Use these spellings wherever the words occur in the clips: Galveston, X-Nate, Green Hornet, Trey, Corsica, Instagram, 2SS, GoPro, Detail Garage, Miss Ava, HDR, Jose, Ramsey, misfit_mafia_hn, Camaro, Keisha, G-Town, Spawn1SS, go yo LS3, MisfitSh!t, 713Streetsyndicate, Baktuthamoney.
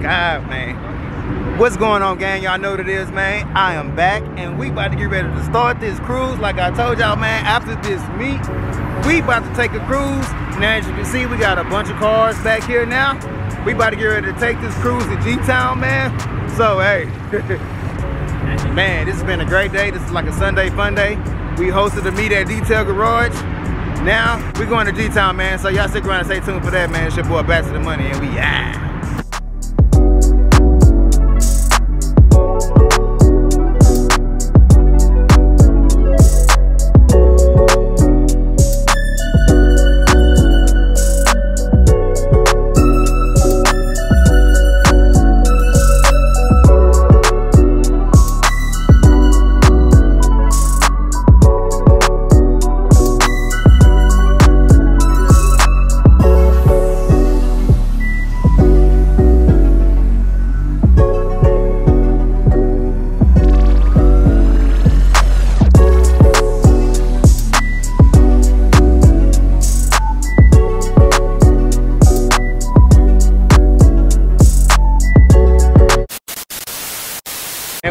God, man. What's going on, gang? Y'all know what it is, man. I am back, and we about to get ready to start this cruise. Like I told y'all, man, after this meet, we about to take a cruise. Now, as you can see, we got a bunch of cars back here now. We about to get ready to take this cruise to G-Town, man. So, hey. Man, this has been a great day. This is like a Sunday fun day. We hosted a meet at Detail Garage. Now, we're going to G-Town, man. So, y'all stick around and stay tuned for that, man. It's your boy, Baktuthamoney, and we out.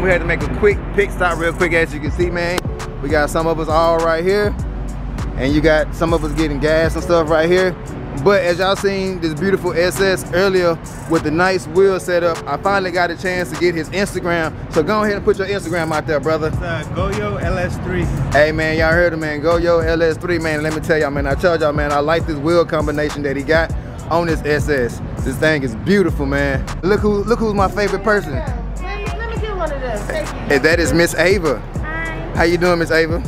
We had to make a quick pit stop real quick. As you can see, man, we got some of us all right here, and you got some of us getting gas and stuff right here. But as y'all seen this beautiful SS earlier with the nice wheel setup, I finally got a chance to get his Instagram. So go ahead and put your Instagram out there, brother. It's go yo LS3. Hey, man, y'all heard him, man. Go yo LS3, man. Let me tell y'all, man, I told y'all, man, I like this wheel combination that he got on this SS. This thing is beautiful, man. Look who's my favorite person. And that is Miss Ava. Hi. How you doing, Miss Ava?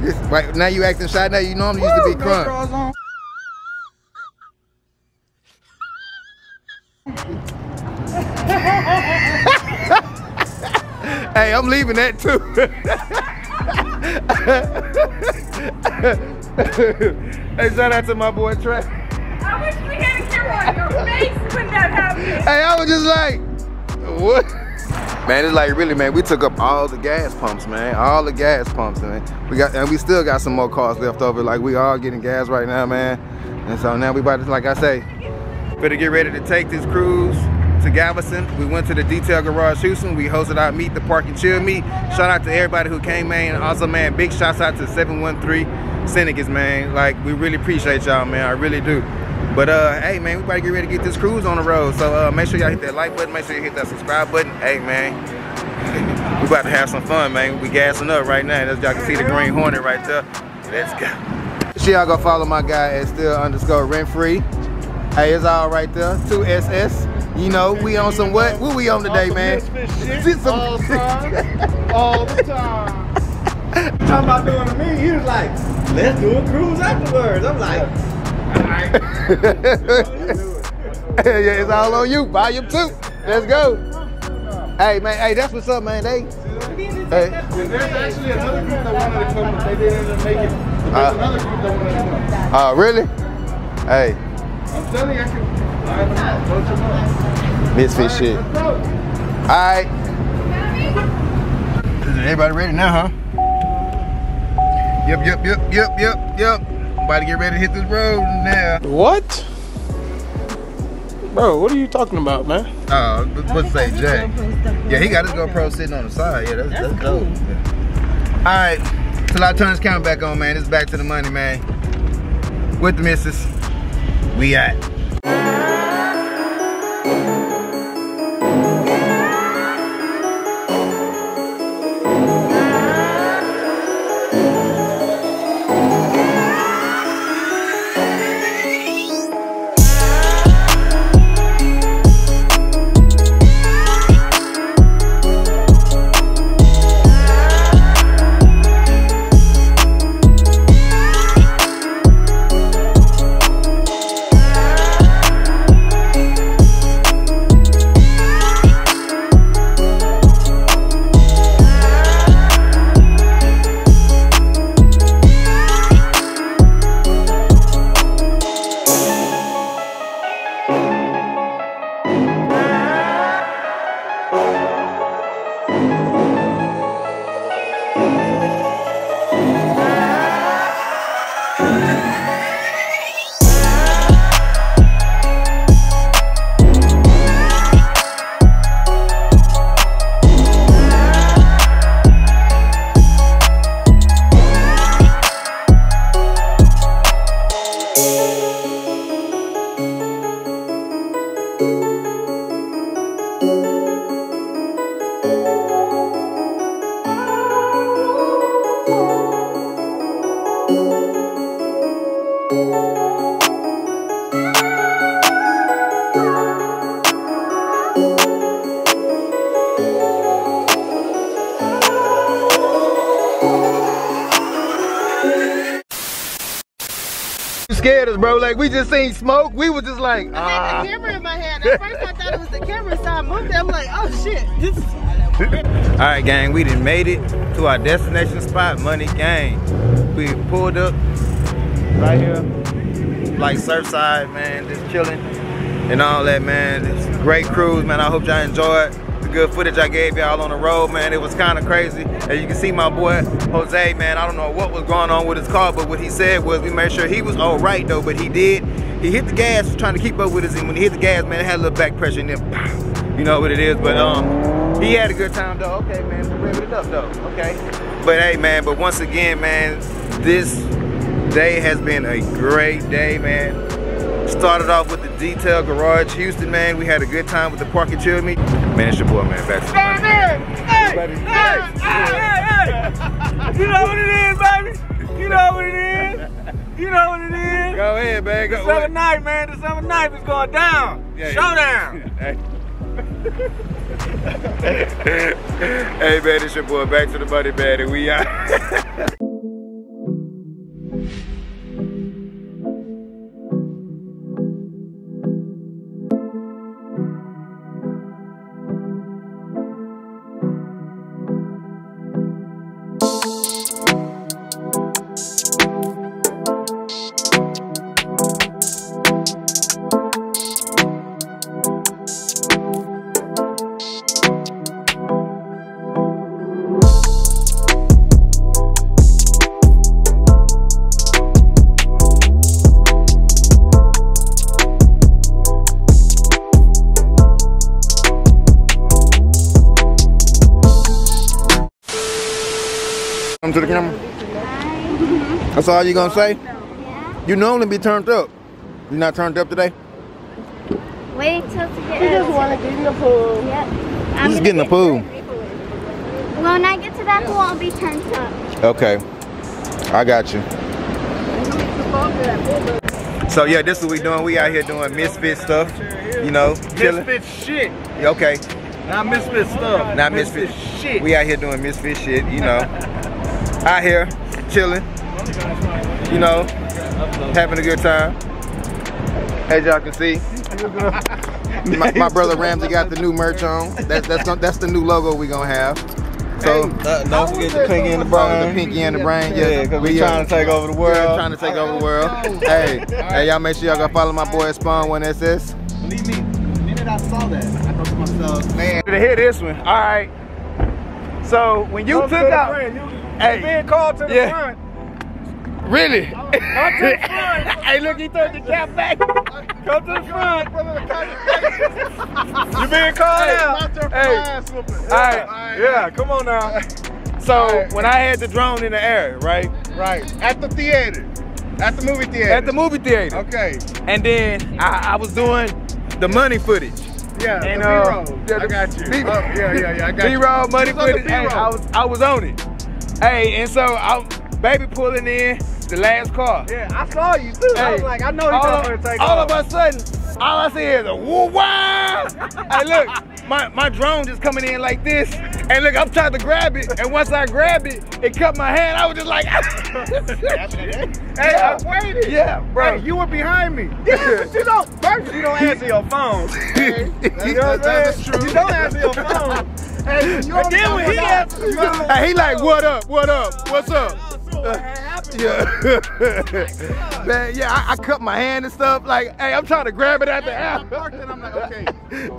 Good. Right now you acting shy. Now you normally used to be crunk. Hey, I'm leaving that too. Hey, shout out to my boy Trey. I wish we had a camera on your face when that happened. Hey, I was just like, what? Man, it's like really, man, we took up all the gas pumps, man. All the gas pumps, man. We still got some more cars left over. Like, we all getting gas right now, man. And so now we about to, like I say, better get ready to take this cruise to Galveston. We went to the Detail Garage Houston. We hosted our meet, the Park and Chill meet. Shout out to everybody who came, man. And also, man, big shouts out to 713 Syndicates, man. Like, we really appreciate y'all, man. I really do. But hey, man, we about to get ready to get this cruise on the road. So make sure y'all hit that like button. Make sure you hit that subscribe button. Hey, man, we about to have some fun, man. We gassing up right now. As y'all can see, the Green Hornet right there. Let's go. Make sure y'all go follow my guy at still_rent_free. Hey, it's all right there. 2SS. You know, we on some what? What we on today, man? All the time. All the time. Talking about doing a meet, he was like, let's do a cruise afterwards. I'm like, alright. Yeah, it's all on you. Volume 2. Let's go. Hey, man. Hey, that's what's up, man. Hey. There's actually another group that wanted to come, but they didn't end up making it. There's another group that wanted to come. Oh, really? Hey. I'm telling you, I can. All right, misfit shit. Alright. Everybody ready now, huh? Yep. About to get ready to hit this road now. What? Bro, what are you talking about, man? Oh, what's say Jay? Yeah, he got his GoPro sitting on the side. Yeah, that's cool. Yeah. Alright, till I turn this camera back on, man. It's back to the money, man. With the missus. We out. Scared us, bro. Like, we just seen smoke. We were just like, I had the camera in my hand. At first I thought it was the camera, so I moved it. I'm like, oh shit. All right, gang, we done made it to our destination spot, Money Gang. We pulled up right here, like Surfside, man, just chilling and all that, man. It's a great cruise, man. I hope y'all enjoyed the good footage I gave y'all on the road, man. It was kind of crazy. As you can see, my boy Jose, man, I don't know what was going on with his car, but what he said was we made sure he was all right, though. But he hit the gas trying to keep up with us, and when he hit the gas, man, it had a little back pressure in there. You know what it is, but he had a good time, though. Okay, man, we revved it up, though. Okay, but hey, man, but once again, man, this day has been a great day, man. Started off with the Detail Garage, Houston, man. We had a good time with the Park and Chill Me. Man, it's your boy, man. Back to the hey. You know what it is, baby. You know what it is. You know what it is. Go ahead, man. Go, December night, man. December night is going down. Yeah, showdown. Yeah. Hey. Hey, man, it's your boy. Back to the Money, man. And we out. To the camera. Hi. That's all you gonna say? Yeah. You normally be turned up. You not turned up today? Wait till to get. He just wanna get in the pool. Yep. I'm just getting the pool. When I get to that pool, I'll be turned up. Okay. I got you. So yeah, this is what we doing. We out here doing misfit stuff. You know, chilling. Misfit shit. Yeah, okay. Not misfit stuff. Not misfit shit. We out here doing misfit shit. You know. Out here, chilling, you know, having a good time. As y'all can see, my brother Ramsey got the new merch on. That's the new logo we gonna have. So don't forget the pinky and the brain. The pinky and the brain, yeah. Because we trying to take over the world. Yeah, trying to take over the world. Hey, y'all make sure y'all go follow my boy Spawn1SS. Believe me, the minute I saw that, I thought to myself, man, to hear this one. All right. So when you took out. Hey, being called to the front. Really? Come to the front. Hey, look, he threw the cap back. Come to the front. You being called out. Hey. All right. Yeah, come on now. So when I had the drone in the air, right? Right. At the theater. At the movie theater. At the movie theater. Okay. And then I was doing the money footage. Yeah, and, B-roll. Yeah, I got you. I got you. B-roll, money footage. Hey, I was on it. Hey, and so I'm baby pulling in the last car. Yeah, I saw you too. Hey, I was like, I know he's not gonna take off. All of a sudden, all I see is a woo wow. Hey, look, my drone just coming in like this, and look, I'm trying to grab it, and once I grabbed it, it cut my hand. I was just like, hey, I waited. Yeah, bro, hey, you were behind me. Yeah, but you don't answer your phone. Hey, that's true. You don't answer your phone. Hey, and then when he asked, he like, what up, what up, what's up? Yeah, man, yeah, I cut my hand and stuff. Like, hey, I'm trying to grab it at the app. I'm like, okay,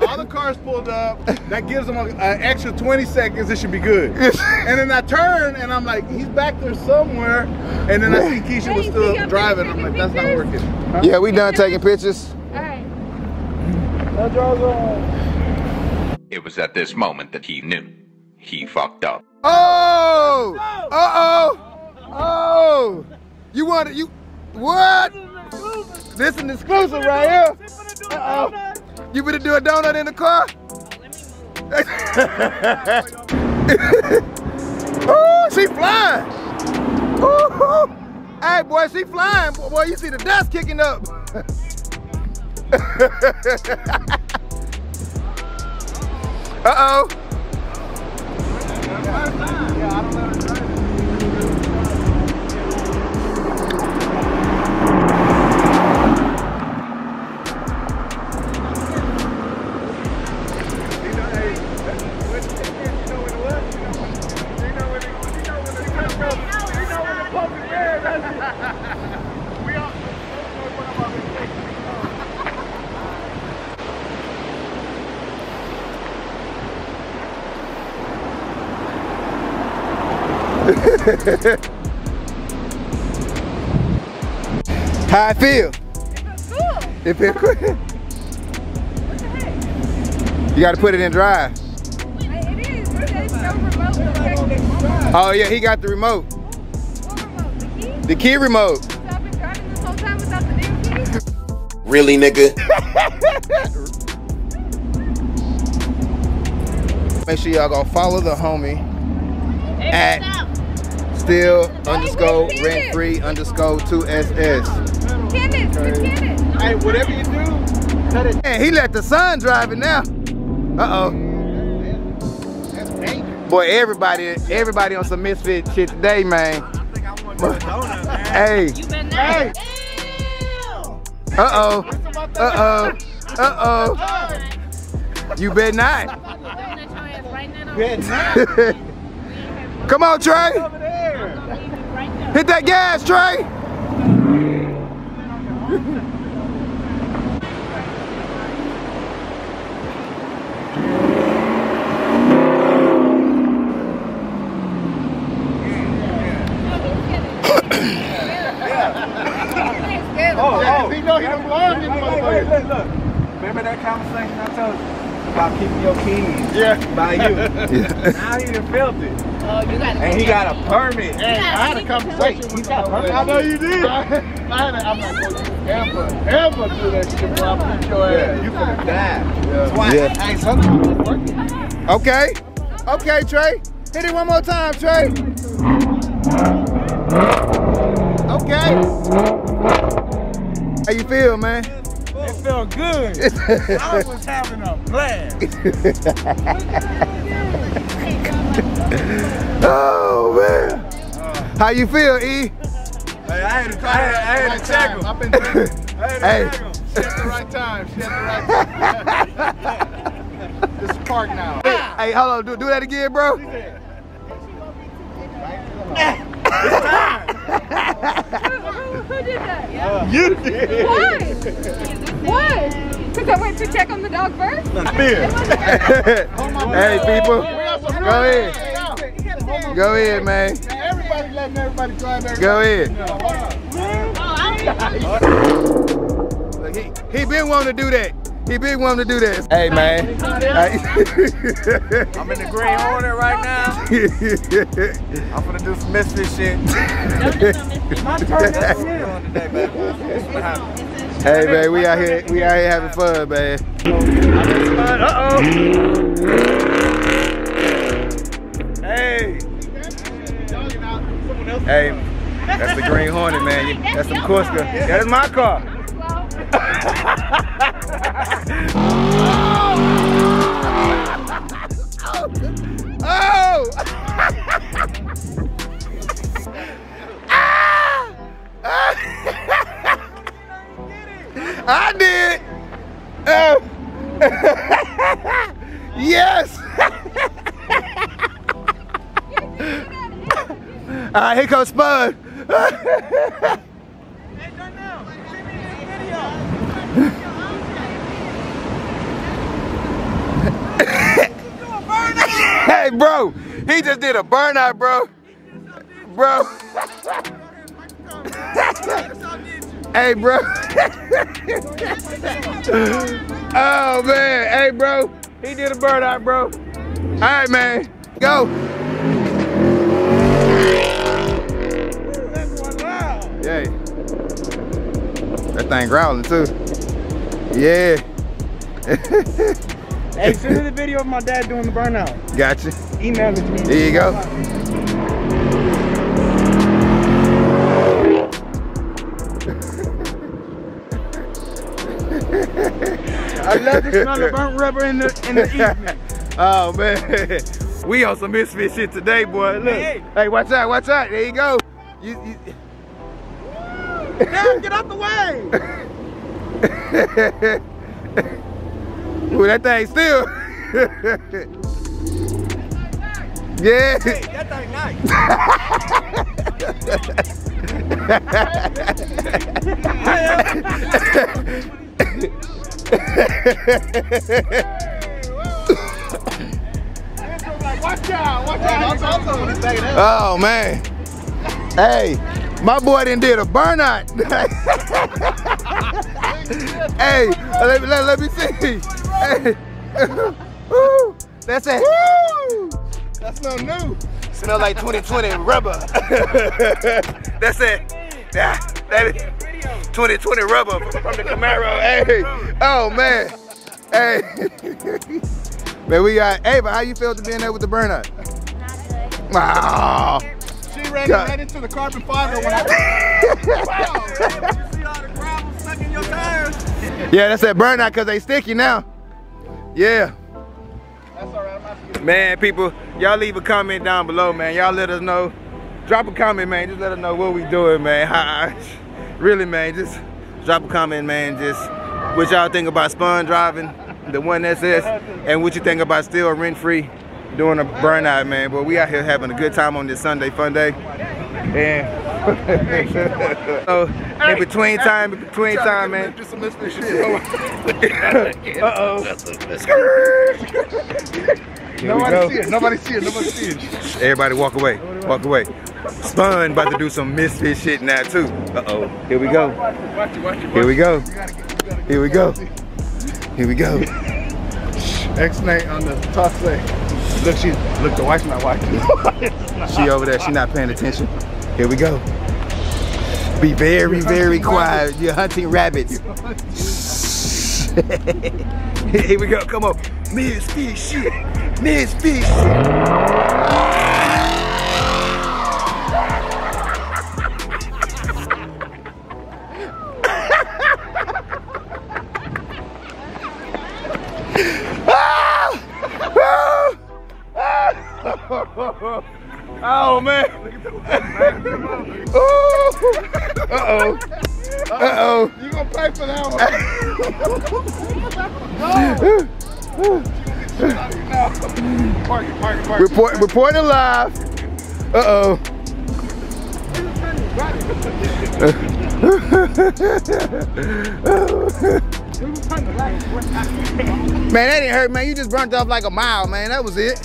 all the cars pulled up. That gives them an extra 20 seconds. It should be good. And then I turn and I'm like, he's back there somewhere. And then I see Keisha was still driving. I'm like, that's not working. Huh? Yeah, we done taking pictures. All right. That draws on. It was at this moment that he knew he fucked up. Oh! Oh! You what? This is an exclusive right here. You better do a donut in the car? Oh, she flying. Ooh. Hey, boy, she flying. Boy, you see the dust kicking up. Uh-oh. How I feel? It feels cool. It feels cool. What the heck? You got to put it in drive. It is. There's no remote. Oh yeah, he got the remote. What remote? The key? The key remote. So I've been driving this whole time without the damn key? Really, nigga? Make sure y'all gonna follow the homie at still_rent_free_2SS. Kenneth. Hey, whatever you do, cut it. Man, he let the sun drive it now. Uh oh. That's dangerous. Boy, everybody on some misfit shit today, man. I think I want to donut, man. Hey. You better not. Hey. Uh oh. Uh oh. Uh oh. You better not. Better not. Come on, Trey. Hit that gas, Trey! Oh, he know he done blind in the motherfucker. Remember that conversation I told you about keeping your keys by you? Yeah. Now he done felt it. Oh, you gotta and he got a permit. Hey, I had a conversation with him. I know you did. I'm not going to ever do that shit before I put your ass. You gonna die. Yeah. Twice. Yeah. Hey, sometimes it's working. Okay. Okay, Trey. Hit it one more time, Trey. Okay. How you feel, man? It felt good. I was having a blast. Oh man, how you feel, E? Hey, I had to check him. I've been drinking. She at the right time. This is park now. Hey, hold on, do that again, bro. It's time. Who did that? You did. What? Because I went to check on the dog first. Hey, people, go ahead. Go ahead, man. Everybody letting everybody drive. Go ahead. Look, he been wanting to do that. He been wanting to do this. Hey, man. I'm in the Green Hornet right now. I'm gonna do some mystery shit. Hey, man, we out here having fun, man. Hey. Hey, that's the Green Hornet, man. That's some Corsica. That is my car. Oh! I did. Yes. All right, here comes Spud. Hey, turn down. Shoot me in the video. Hey, bro. He just did a burnout, bro. Bro. Hey, bro. Oh, man. Hey, bro. He did a burnout, bro. All right, man. Go. Hey, that thing growling too. Yeah. Hey, send me the video of my dad doing the burnout. Gotcha. Email it to me. There you go. I love the smell of burnt rubber in the evening. Oh man, we on some misfit shit today, boy. Look, hey, watch out, watch out. There you go. You... Damn, get out the way. Ooh, that thing still. Yeah. Hey, that thing nice. Watch out, watch out. Oh man. Hey, my boy done did a burnout. Hey, let me see. Hey. Woo. That's it. Woo. That's no new. Smell like 2020 rubber. That's it. That is 2020 rubber from the Camaro. Hey. Oh man. Hey. Man, we got Ava. How you feel to being there with the burnout? Not good. Oh, she ran right into the carbon fiber when I. Wow. You see all the gravel stuck in your tires? Yeah, that's that burnout because they sticky now. Yeah. That's all right. I'm not scared. Man, people, y'all leave a comment down below, man. Y'all let us know. Drop a comment, man. Just let us know what we doing, man. Really, man. Just drop a comment, man. Just what y'all think about Spawn driving. The 1SS, and what you think about still rent free doing a burnout, man? But we out here having a good time on this Sunday fun day, and so in between time, man. Nobody see it. Nobody see it. Nobody see it. Everybody walk away. Walk away. Spawn about to do some misfit shit now too. Here we go. Here we go. Here we go. Here we go. X-Nate on the toss leg. Look, the wife's not watching. She over there, she not paying attention. Here we go. Be very, very quiet. Rabbits. You're hunting rabbits. Here we go, come on. Misfit shit. Misfit shit. Oh man. Uh-oh. Uh-oh. You gonna pay for that one. No. Park. Reporting live. Uh-oh. Man, that didn't hurt, man. You just burnt up like a mile, man. That was it.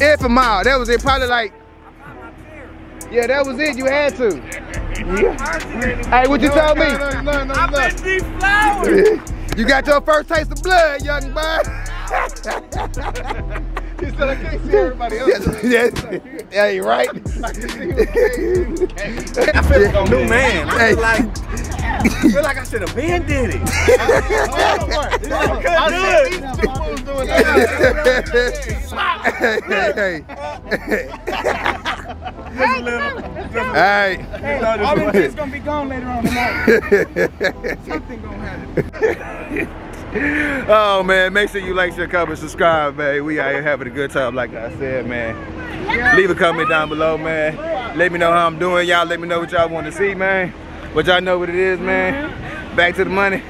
If a mile, that was it. Probably like, yeah, that was it. You had to. Yeah. Hey, what you told me? I've been deflowered. You got your first taste of blood, young boy. He said, I can't see everybody else. Yes. Yeah, you right. I feel like a new man. I feel like I should have been did it. Hey, all them kids gonna be gone later on tonight. Something gonna happen. Oh man, make sure you like, share, comment, subscribe, man. We out here having a good time, like I said, man. Leave a comment down below, man. Let me know how I'm doing, y'all. Let me know what y'all want to see, man. But y'all know what it is, man. Back to the money.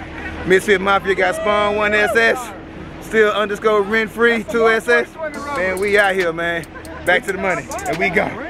Misfit Mafia got Spawn1SS. Still _rent_free 2SS. Man, we out here, man. Back to the money. And we go.